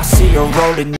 I see her rolling.